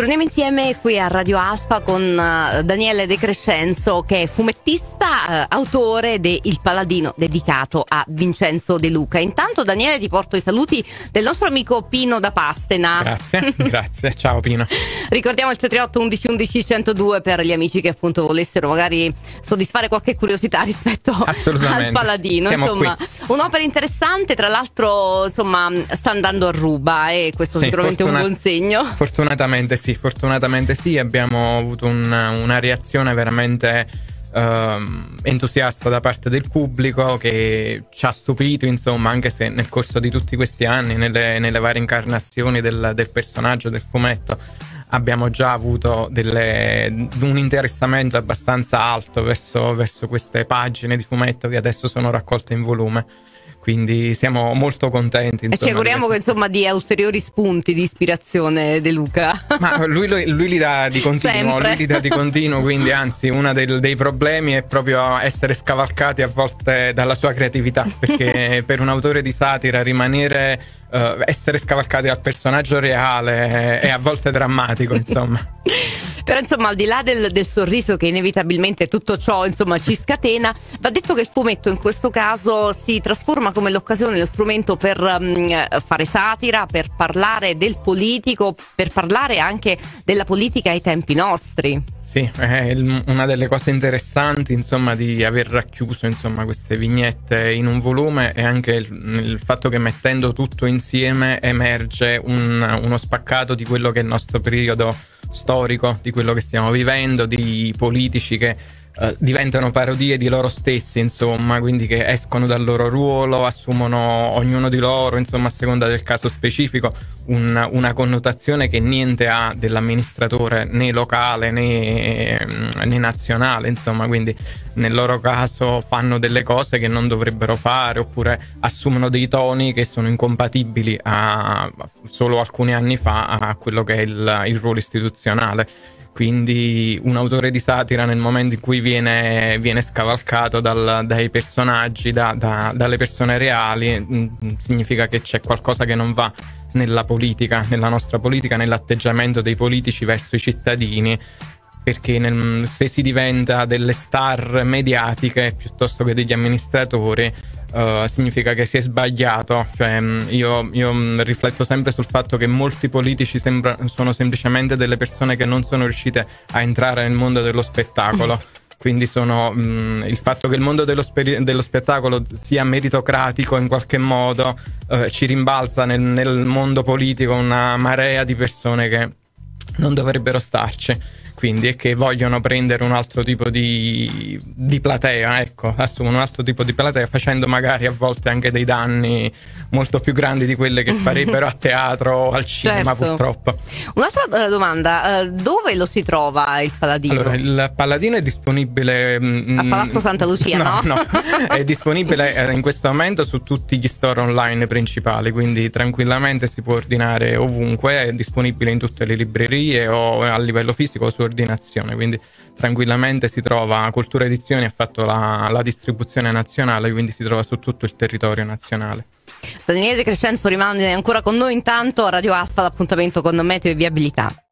Torniamo insieme qui a Radio Alfa con Daniele De Crescenzo, che è fumettista, autore di Il Paladino, dedicato a Vincenzo De Luca. Intanto, Daniele, ti porto i saluti del nostro amico Pino da Pastena. Grazie, grazie. Ciao Pino. Ricordiamo il 338 11 11 102 per gli amici che appunto volessero magari soddisfare qualche curiosità rispetto al Paladino. Insomma, un'opera interessante, tra l'altro, insomma, sta andando a ruba e questo sì, sicuramente è un buon segno. Fortunatamente sì, abbiamo avuto una reazione veramente entusiasta da parte del pubblico, che ci ha stupito, insomma, anche se nel corso di tutti questi anni, nelle varie incarnazioni del personaggio, del fumetto, abbiamo già avuto un interessamento abbastanza alto verso queste pagine di fumetto che adesso sono raccolte in volume. Quindi siamo molto contenti, insomma, e ci auguriamo che, insomma, dia ulteriori spunti di ispirazione De Luca. Ma lui li dà di continuo, quindi anzi uno dei problemi è proprio essere scavalcati a volte dalla sua creatività, perché per un autore di satira rimanere essere scavalcati dal personaggio reale è a volte drammatico, insomma. Però, insomma, al di là del sorriso, che inevitabilmente tutto ciò, insomma, ci scatena, va detto che il fumetto in questo caso si trasforma come l'occasione, lo strumento per fare satira, per parlare del politico, per parlare anche della politica ai tempi nostri. Sì, è una delle cose interessanti, insomma, di aver racchiuso, insomma, queste vignette in un volume, e anche il fatto che mettendo tutto insieme emerge uno spaccato di quello che è il nostro periodo storico, di quello che stiamo vivendo, di politici che diventano parodie di loro stessi, insomma, quindi che escono dal loro ruolo, assumono ognuno di loro, insomma, a seconda del caso specifico, una connotazione che niente ha dell'amministratore, né locale né nazionale, insomma. Quindi nel loro caso fanno delle cose che non dovrebbero fare, oppure assumono dei toni che sono incompatibili solo alcuni anni fa a quello che è il ruolo istituzionale. Quindi un autore di satira, nel momento in cui viene scavalcato dai personaggi, dalle persone reali, significa che c'è qualcosa che non va nella politica, nella nostra politica, nell'atteggiamento dei politici verso i cittadini, perché se si diventa delle star mediatiche piuttosto che degli amministratori, significa che si è sbagliato. Cioè, io rifletto sempre sul fatto che molti politici sono semplicemente delle persone che non sono riuscite a entrare nel mondo dello spettacolo. Quindi il fatto che il mondo dello spettacolo sia meritocratico in qualche modo ci rimbalza nel mondo politico una marea di persone che non dovrebbero starci, quindi, e che vogliono prendere un altro tipo di platea, ecco, assumono un altro tipo di platea, facendo magari a volte anche dei danni molto più grandi di quelle che farebbero a teatro o al cinema, certo. Purtroppo. Un'altra domanda, dove lo si trova il Paladino? Allora, il Paladino è disponibile a Palazzo Santa Lucia, no? È disponibile in questo momento su tutti gli store online principali, quindi tranquillamente si può ordinare ovunque, è disponibile in tutte le librerie o a livello fisico su ordinazione, quindi tranquillamente si trova. Cultura Edizioni ha fatto la distribuzione nazionale, quindi si trova su tutto il territorio nazionale. Daniele De Crescenzo rimane ancora con noi. Intanto Radio Alfa, l'appuntamento con Meteo e Viabilità.